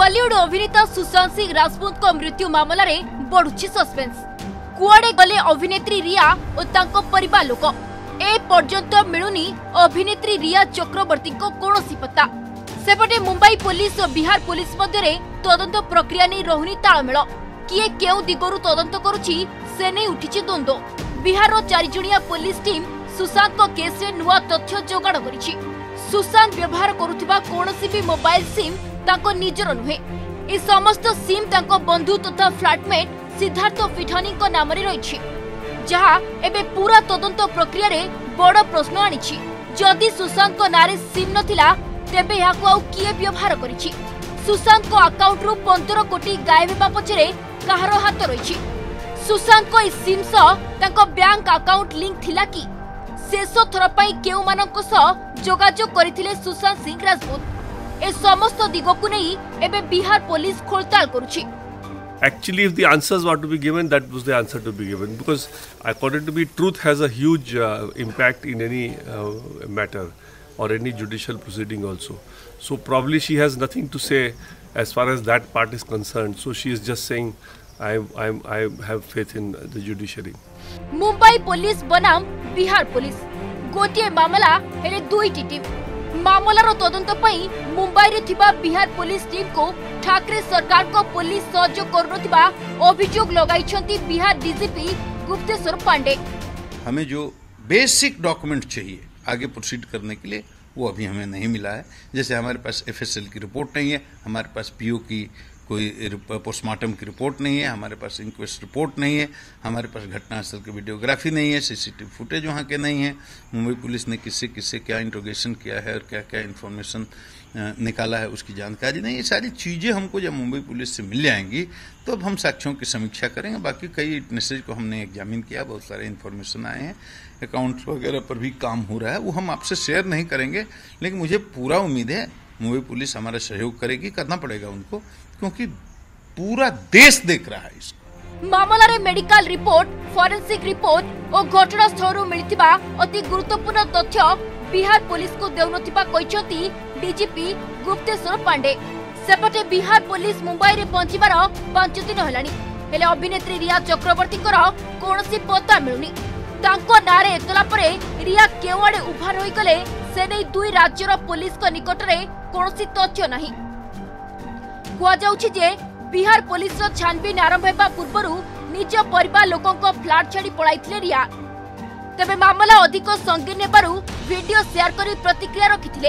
बॉलीवुड अभिनेता सुशांत सिंह राजपूत मृत्यु मामल में बढ़ुची सस्पेन्स। कुआड़े गले अभिनेत्री रिया और तांको परिवार लोक। ए पर्यंत मिलुनी अभिनेत्री रिया चक्रवर्ती कोनोसी पत्ता। सेपटे मुंबई पुलिस और बिहार पुलिस मध्य तदंत प्रक्रिया नहीं रहुनी तालमेल। किए केउ दिगरु तदंत करुछि से नै उठिछि द्वंद्व। बिहार रो चारिजुणिया पुलिस टीम सुशांत को केस रे नुवा तथ्य जोगाड़ करिछि। सुशांत व्यवहार करुथिबा कोनोसी भी मोबाइल सिम ताको निजर नुहे। ए समस्त सिम ताको बंधु तथा फ्लैटमेट सिद्धार्थ पिठानी को नाम रे रहिछि, जहां एबे पूरा तदंत प्रक्रिया रे बड़ प्रश्न आनिछि। जदि सुशांत को नारे सिम नथिला तेबे याकु आउ किए व्यवहार करिछि। सुशांत को अकाउंट रु 15 कोटी गायब हेबा पछरे कहारो हाथ रहिछि। सुशांत को इस सिम स ताको बैंक अकाउंट लिंक थिला कि शेष थर पई केउ मानको स जोगाजोग करथिले सुशांत सिंह राजपूत। ए समस्त दिगकु नै एबे बिहार पुलिस खोलताल करुछि। Actually, if the answers were to be given, that was the answer to be given, because according to me, truth has a huge impact in any matter or any judicial proceeding also. So probably she has nothing to say as far as that part is concerned. So she is just saying, I have faith in the judiciary. Mumbai police बनाम Bihar police गोटे मामला हेले दुई team. मामला रो तदंत पई मुंबई रे थिबा बिहार पुलिस टीम को ठाकरे सरकार को पुलिस सहयोग करनथिबा अभियोग लगाई छथि बिहार डीजीपी गुप्तेश्वर पांडे। हमें जो बेसिक डॉक्यूमेंट चाहिए आगे प्रोसीड करने के लिए वो अभी हमें नहीं मिला है। जैसे हमारे पास एफएसएल की रिपोर्ट नहीं है, हमारे पास पीओ की कोई पोस्टमार्टम की रिपोर्ट नहीं है, हमारे पास इंक्वेस्ट रिपोर्ट नहीं है, हमारे पास घटनास्थल की वीडियोग्राफी नहीं है, सीसीटीवी फुटेज वहाँ के नहीं है, मुंबई पुलिस ने किससे किससे क्या इंट्रोगेशन किया है और क्या क्या इन्फॉर्मेशन निकाला है उसकी जानकारी नहीं। ये सारी चीज़ें हमको जब मुंबई पुलिस से मिल जाएंगी तो अब हम साक्ष्यों की समीक्षा करेंगे। बाकी कई विटनेसेज को हमने एग्जामिन किया, बहुत सारे इन्फॉर्मेशन आए हैं, अकाउंट्स वगैरह पर भी काम हो रहा है, वो हम आपसे शेयर नहीं करेंगे। लेकिन मुझे पूरा उम्मीद है मुंबई पुलिस हमारा सहयोग करेगी, करना पड़ेगा उनको, क्योंकि पूरा देश देख रहा है इसको। मामला रे मेडिकल रिपोर्ट, फॉरेंसिक रिपोर्ट और घटनास्थल रो मिलथिबा अति गुरुत्वपूर्ण तथ्य बिहार पुलिस को देउनथिबा कहिसथि डीजीपी गुप्तेश्वर पांडे। सेपटे बिहार पुलिस मुंबई रे पहुंचीबार 5 दिन हलानी, हेले अभिनेत्री रिया चक्रवर्ती कोनोसी पता मिलुनी। तांको नारे एतला परे रिया केवाड़े उभा रही गले से नै दुई राज्यर पुलिस को निकट रे कोनोसी तथ्य नाही। कुआ जाउछि जे बिहार पुलिस रो छानबीन आरंभ हेबा पूर्वरु निज परिवार लोकन को फ्लैट छाड़ी पळाइथिले रिया। तबे मामला अधिक संगीन नेबारु वीडियो शेयर करी प्रतिक्रिया रखिथिले।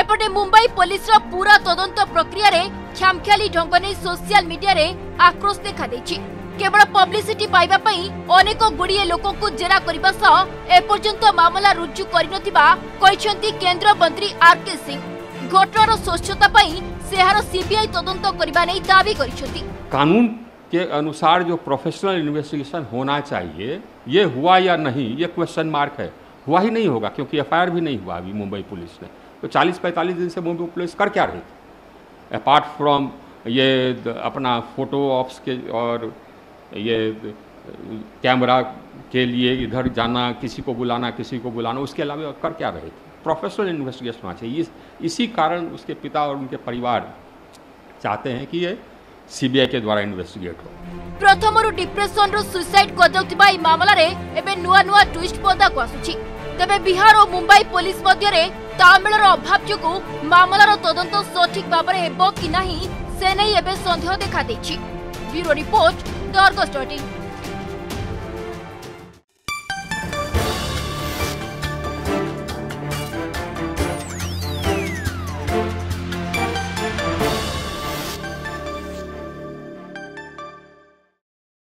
एपटे मुंबई पुलिस रो पूरा तदंत प्रक्रिया रे खामख्याली ढंग नै सोशल मीडिया रे आक्रोश देखा दैछि। केवल पब्लिसिटी पाइबा पई अनेक गुड़िए लोकन को जेरा करिबा सह एपर्यंत मामला रुजु करिनथिबा कहिसंती केंद्र मंत्री आर के सिंह। घटनार स्वच्छता पई सेहारो सीबीआई तदंत करबा नै दावी करिसथि। कानून के अनुसार जो प्रोफेशनल इन्वेस्टिगेशन होना चाहिए, ये हुआ या नहीं ये क्वेश्चन मार्क है। हुआ ही नहीं होगा क्योंकि एफआईआर भी नहीं हुआ अभी मुंबई पुलिस ने। तो 40-45 दिन से मुंबई पुलिस कर क्या रही थी, अपार्ट फ्रॉम ये अपना फोटो ऑप्स के और ये कैमरा के लिए इधर जाना, किसी को बुलाना, उसके अलावा कर क्या रहे थे। प्रोफेशनल इन्वेस्टिगेशन होना चाहिए। इसी कारण उसके पिता और उनके परिवार चाहते हैं कि ये सीबीआई के द्वारा इन्वेस्टिगेट हो। प्रथम रु डिप्रेशन रु सुसाइड को दउथिबा ई मामला रे एबे नुवा नुवा ट्विस्ट पदा को आसुछि। तबे बिहार और मुंबई पुलिस मध्य रे तालमेल रो अभाव जोगु मामला रो तदंत सठिक भाबरे हेबो कि नाही से नै एबे संदेह देखा दैछि। Bureau report दर्गस।